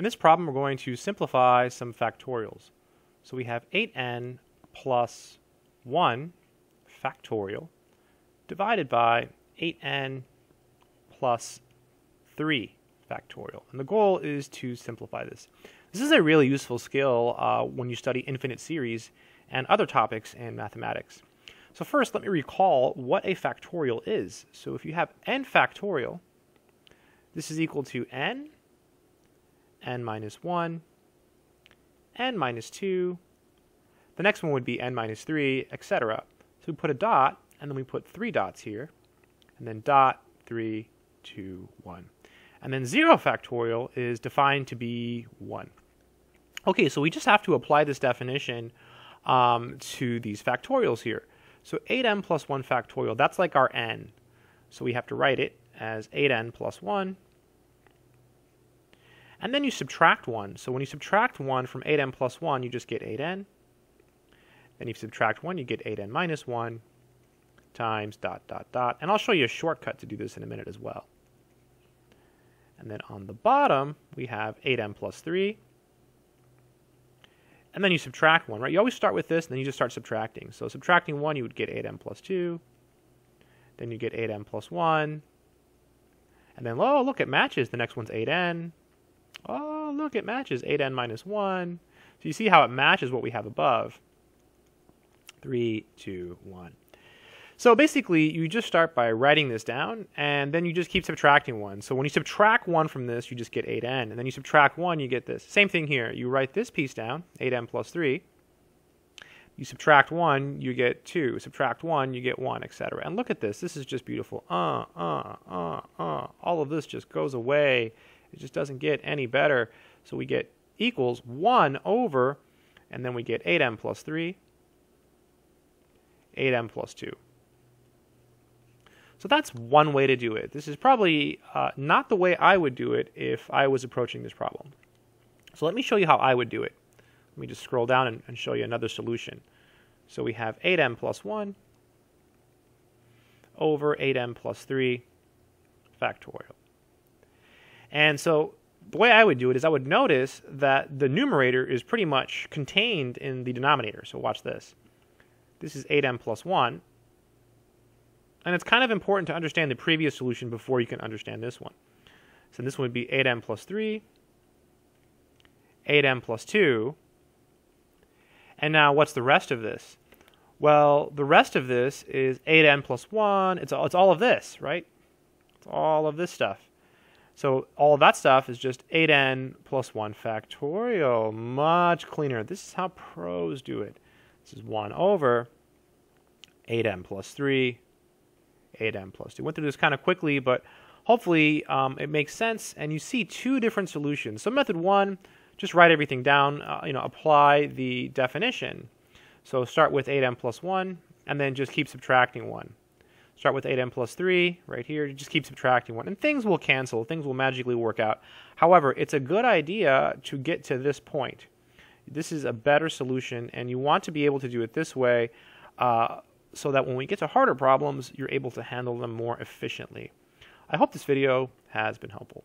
In this problem, we're going to simplify some factorials. So we have 8n plus 1 factorial divided by 8n plus 3 factorial. And the goal is to simplify this. This is a really useful skill when you study infinite series and other topics in mathematics. So first, let me recall what a factorial is. So if you have n factorial, this is equal to n, n minus 1, n minus 2, the next one would be n minus 3, etc. So we put a dot, and then we put three dots here, and then dot, 3, 2, 1. And then 0 factorial is defined to be 1. Okay, so we just have to apply this definition to these factorials here. So 8n plus 1 factorial, that's like our n. So we have to write it as 8n plus 1. And then you subtract 1. So when you subtract 1 from 8n plus 1, you just get 8n. Then you subtract 1, you get 8n minus 1 times dot, dot, dot. And I'll show you a shortcut to do this in a minute as well. And then on the bottom, we have 8n plus 3. And then you subtract 1, right? You always start with this, and then you just start subtracting. So subtracting 1, you would get 8n plus 2. Then you get 8n plus 1. And then, oh, look, it matches. The next one's 8n. Oh, look, it matches 8n minus 1. So you see how it matches what we have above. 3, 2, 1. So basically, you just start by writing this down, and then you just keep subtracting 1. So when you subtract 1 from this, you just get 8n, and then you subtract 1, you get this. Same thing here. You write this piece down, 8n plus 3. You subtract 1, you get 2. Subtract 1, you get 1, etc. And look at this. This is just beautiful. All of this just goes away. It just doesn't get any better. So we get equals 1 over, and then we get 8n plus 3, 8n plus 2. So that's one way to do it. This is probably not the way I would do it if I was approaching this problem. So let me show you how I would do it. Let me just scroll down and show you another solution. So we have 8n plus 1 over 8n plus 3 factorial. And so the way I would do it is I would notice that the numerator is pretty much contained in the denominator. So watch this. This is 8n plus 1. And it's kind of important to understand the previous solution before you can understand this one. So this one would be 8n plus 3, 8n plus 2. And now what's the rest of this? Well, the rest of this is 8n plus 1. It's all of this, right? It's all of this stuff. So all of that stuff is just 8n plus 1 factorial. Much cleaner. This is how pros do it. This is 1 over 8n plus 3. 8n plus 2. Went through this kind of quickly, but hopefully it makes sense, and you see two different solutions. So method one, just write everything down, apply the definition. So start with 8n plus 1, and then just keep subtracting 1. Start with 8n plus 3 right here, just keep subtracting 1, and things will cancel. Things will magically work out. However, it's a good idea to get to this point. This is a better solution, and you want to be able to do it this way so that when we get to harder problems, you're able to handle them more efficiently. I hope this video has been helpful.